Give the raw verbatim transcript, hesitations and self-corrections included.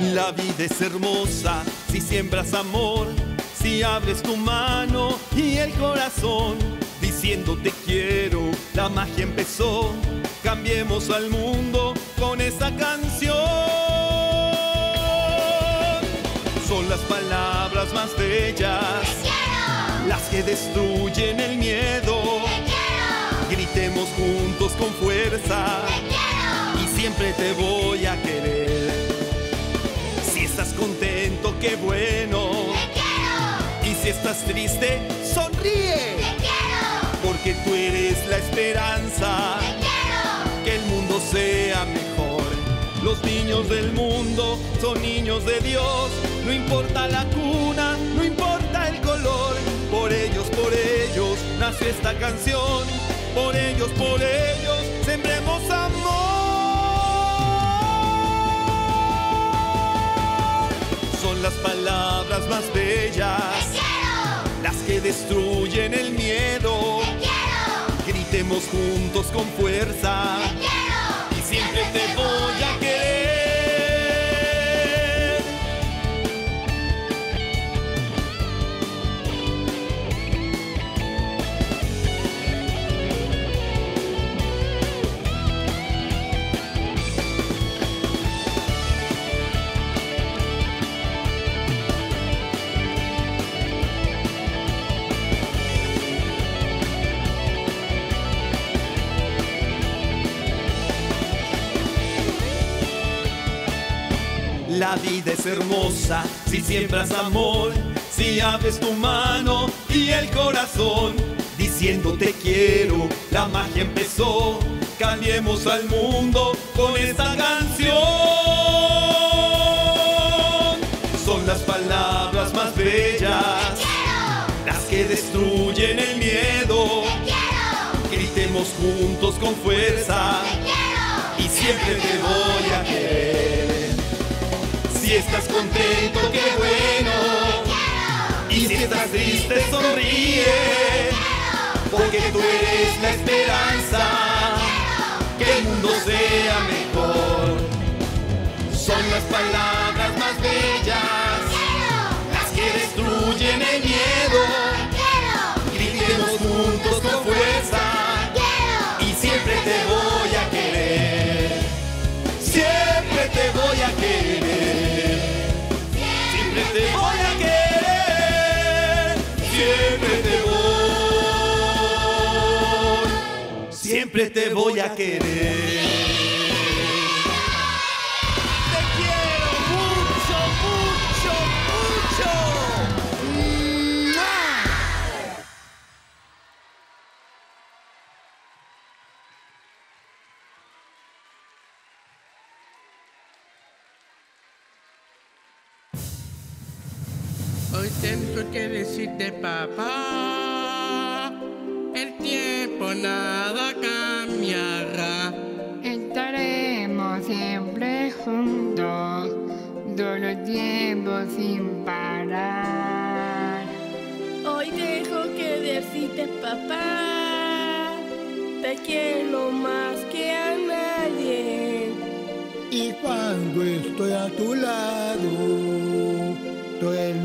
La vida es hermosa si siembras amor, si abres tu mano y el corazón, diciendo te quiero, la magia empezó. Cambiemos al mundo con esta canción. Son las palabras más bellas, te quiero, las que destruyen el miedo. Te quiero. Gritemos juntos con fuerza, te quiero, y siempre te voy a querer. Si estás contento, qué bueno, te quiero. Y si estás triste, sonríe, te quiero, porque tú eres la esperanza, te quiero, que el mundo sea mejor. Los niños del mundo son niños de Dios. No importa la cuna, no importa el color. Por ellos, por ellos, nace esta canción. Por ellos, por ellos, sembremos amor. Son las palabras más bellas, te quiero, las que destruyen el miedo. Te quiero. Gritemos juntos con fuerza, te quiero, y siempre te voy a querer. La vida es hermosa si siembras amor, si abres tu mano y el corazón, diciendo te quiero, la magia empezó. Cambiemos al mundo con esta canción. Son las palabras más bellas, te quiero, las que destruyen el miedo. Te quiero. Gritemos juntos con fuerza, te quiero, y siempre te voy a querer. Si estás contento, qué bueno, y si estás triste, sonríe, porque tú eres la esperanza, que el mundo sea mejor. Son las palabras más bellas, las que destruyen el miedo. Gritemos juntos con fuerza, y siempre te voy a querer. Siempre te voy a querer. Te voy a querer, siempre te voy, siempre te voy a querer. Te quiero mucho, mucho, mucho. Hoy tengo que decirte, papá, el tiempo nada cambiará. Estaremos siempre juntos, todo tiempo sin parar. Hoy tengo que decirte, papá, te quiero más que a nadie. Y cuando estoy a tu lado, tú eres